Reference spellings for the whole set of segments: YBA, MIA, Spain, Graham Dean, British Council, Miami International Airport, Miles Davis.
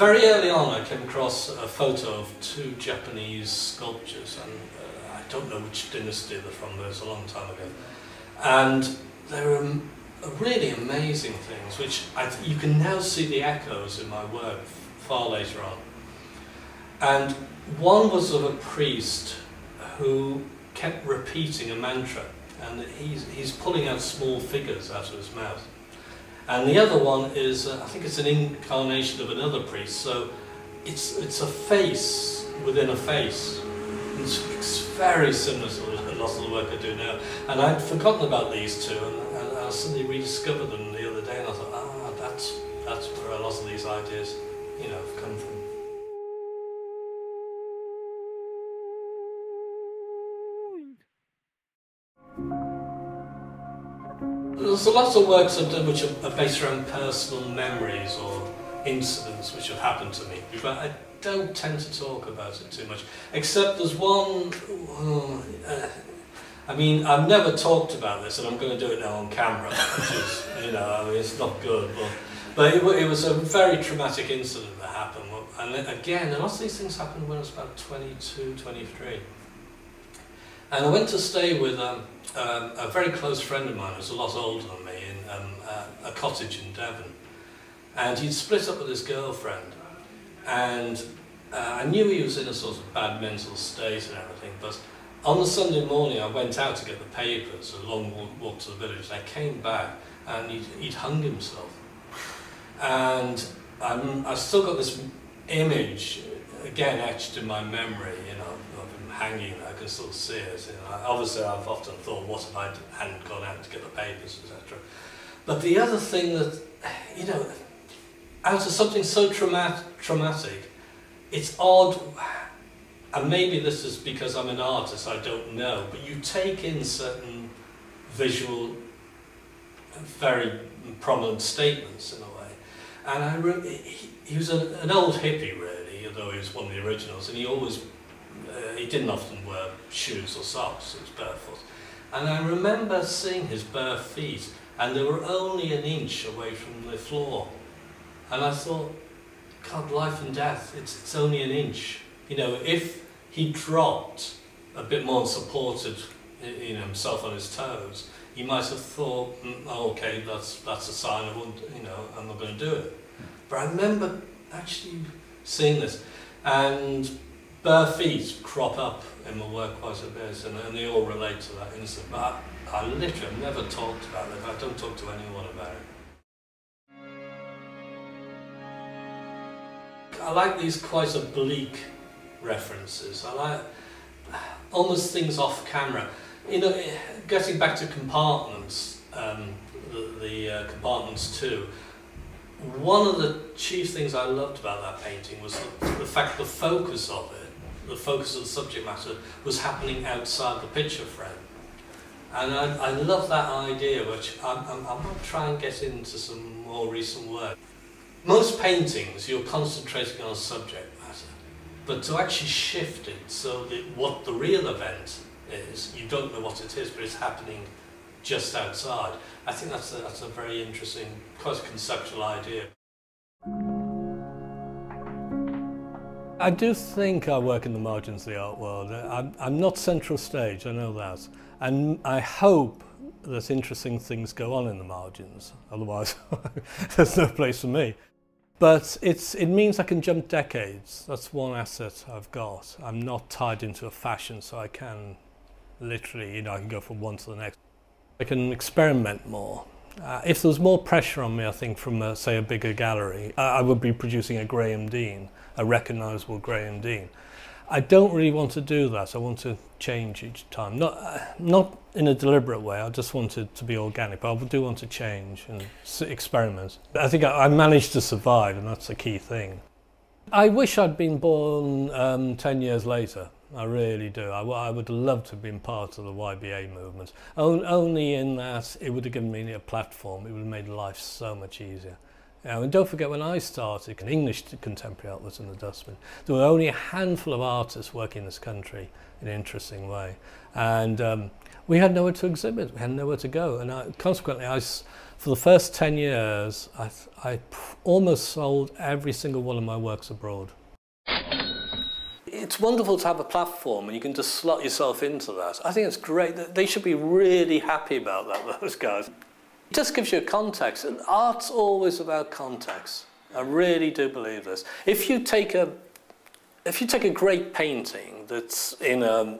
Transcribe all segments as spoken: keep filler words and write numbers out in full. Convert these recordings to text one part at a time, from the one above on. very early on I came across a photo of two Japanese sculptures, and uh, I don't know which dynasty they're from, but it's a long time ago. And they were um, really amazing things, which I th you can now see the echoes in my work far later on. And one was of a priest who kept repeating a mantra, and he's, he's pulling out small figures out of his mouth. And the other one is, uh, I think it's an incarnation of another priest, so it's, it's a face within a face. It's, it's very similar to a lot of the work I do now. And I'd forgotten about these two, and, and I suddenly rediscovered them the other day, and I thought, ah, that's, that's where a lot of these ideas, you know, have come from. There's a lot of works I've done which are based around personal memories or incidents which have happened to me, but I don't tend to talk about it too much. Except there's one, oh, uh, I mean, I've never talked about this, and I'm going to do it now on camera, which is, you know, I mean, it's not good, but, but it, it was a very traumatic incident that happened. And again, a lot of these things happened when I was about twenty-two, twenty-three. And I went to stay with um, um, a very close friend of mine who's a lot older than me in um, a, a cottage in Devon. And he'd split up with his girlfriend. And uh, I knew he was in a sort of bad mental state and everything, but on the Sunday morning I went out to get the papers, a long walk, walk to the village, and I came back and he'd, he'd hung himself. And I'm, I've still got this image, again etched in my memory, you know, hanging there, I can still see it. You know, obviously I've often thought, what if I hadn't gone out to get the papers, et cetera. But the other thing that, you know, out of something so traumatic, traumatic, it's odd, and maybe this is because I'm an artist, I don't know, but you take in certain visual, very prominent statements in a way. And I re he, he was an, an old hippie really, although he was one of the originals, and he always Uh, he didn't often wear shoes or socks, he was barefoot. And I remember seeing his bare feet, and they were only an inch away from the floor. And I thought, God, life and death, it's, it's only an inch. You know, if he dropped a bit more and supported, you know, himself on his toes, he might have thought, mm, oh, okay, that's, that's a sign, I won't, you know, I'm not going to do it. But I remember actually seeing this. And bare feet crop up in my work quite a bit, and, and they all relate to that incident. But I, I literally have never talked about it. I don't talk to anyone about it. I like these quite oblique references. I like almost things off camera. You know, getting back to Compartments, um, the, the uh, Compartments two. One of the chief things I loved about that painting was the, the fact the focus of it, the focus of the subject matter, was happening outside the picture frame. And I, I love that idea, which I'm, I'm, I'm going to try and get into some more recent work. Most paintings, you're concentrating on subject matter, but to actually shift it so that what the real event is, you don't know what it is, but it's happening just outside. I think that's a, that's a very interesting, quite a conceptual idea. I do think I work in the margins of the art world. I'm, I'm not central stage, I know that. And I hope that interesting things go on in the margins, otherwise there's no place for me. But it's, it means I can jump decades. That's one asset I've got. I'm not tied into a fashion, so I can literally, you know, I can go from one to the next. I can experiment more. Uh, if there was more pressure on me, I think, from, a, say, a bigger gallery, I, I would be producing a Graham Dean, a recognisable Graham Dean. I don't really want to do that. I want to change each time. Not, uh, not in a deliberate way. I just want it to be organic, but I do want to change and experiment. I think I, I managed to survive, and that's a key thing. I wish I'd been born um, ten years later. I really do. I, I would love to have been part of the Y B A movement. O only in that it would have given me a platform. It would have made life so much easier. Uh, and don't forget, when I started, an English contemporary art was in the dustbin. There were only a handful of artists working in this country in an interesting way. And um, we had nowhere to exhibit, we had nowhere to go. And I, consequently, I, for the first ten years, I, I pr- almost sold every single one of my works abroad. It's wonderful to have a platform and you can just slot yourself into that. I think it's great. They should be really happy about that, those guys. It just gives you a context, and art's always about context. I really do believe this. If you take a, if you take a great painting that's in a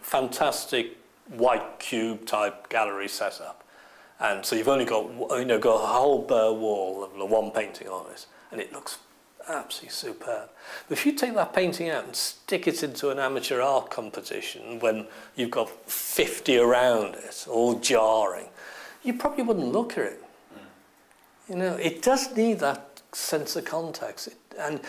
fantastic white cube type gallery setup, and so you've only got you know got a whole bare wall of the one painting on it, and it looks absolutely superb. But if you take that painting out and stick it into an amateur art competition when you've got fifty around it, all jarring, you probably wouldn't look at it. Mm. You know, it does need that sense of context. It, and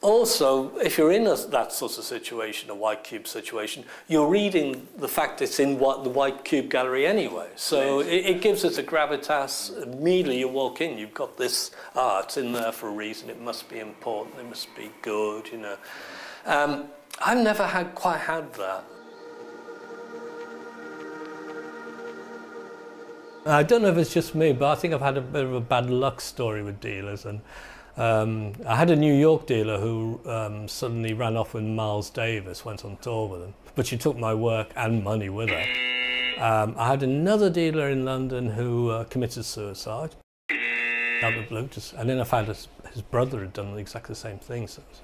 also, if you're in a, that sort of situation, a white cube situation, you're reading the fact it's in what, the white cube gallery anyway. So yes. it, it gives it a gravitas. Immediately you walk in, you've got this art in there for a reason. It must be important, it must be good, you know. Um, I've never had quite had that. I don't know if it's just me, but I think I've had a bit of a bad luck story with dealers. And um, I had a New York dealer who um, suddenly ran off with Miles Davis, went on tour with him. But she took my work and money with her. Um, I had another dealer in London who uh, committed suicide. Out of the blue, just, and then I found his, his brother had done exactly the same thing. So, so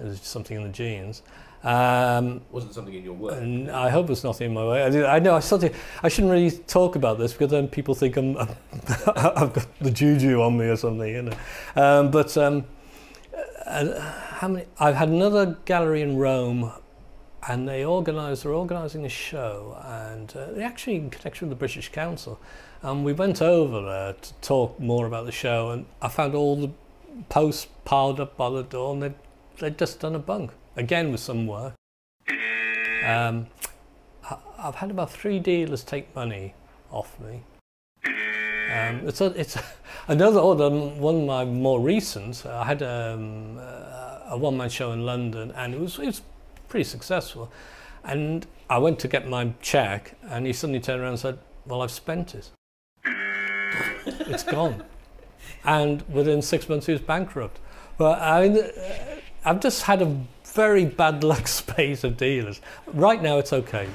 it was just something in the genes. Um, wasn't something in your work? And I hope there's nothing in my way. I, did, I know I sort of, I shouldn't really talk about this because then people think I'm, I'm I've got the juju on me or something, you know. Um, but um, uh, how many? I've had another gallery in Rome, and they organised. They're organising a show, and uh, they're actually in connection with the British Council. And we went over there to talk more about the show, and I found all the posts piled up by the door, and they they'd just done a bunk. Again with some work. Um, I've had about three dealers take money off me. Um, it's a, it's another one of my more recent. I had um, a one-man show in London, and it was it was pretty successful. And I went to get my cheque, and he suddenly turned around and said, "Well, I've spent it. It's gone." And within six months, he was bankrupt. But I mean, I've just had a very bad luck space of dealers. Right now it's okay.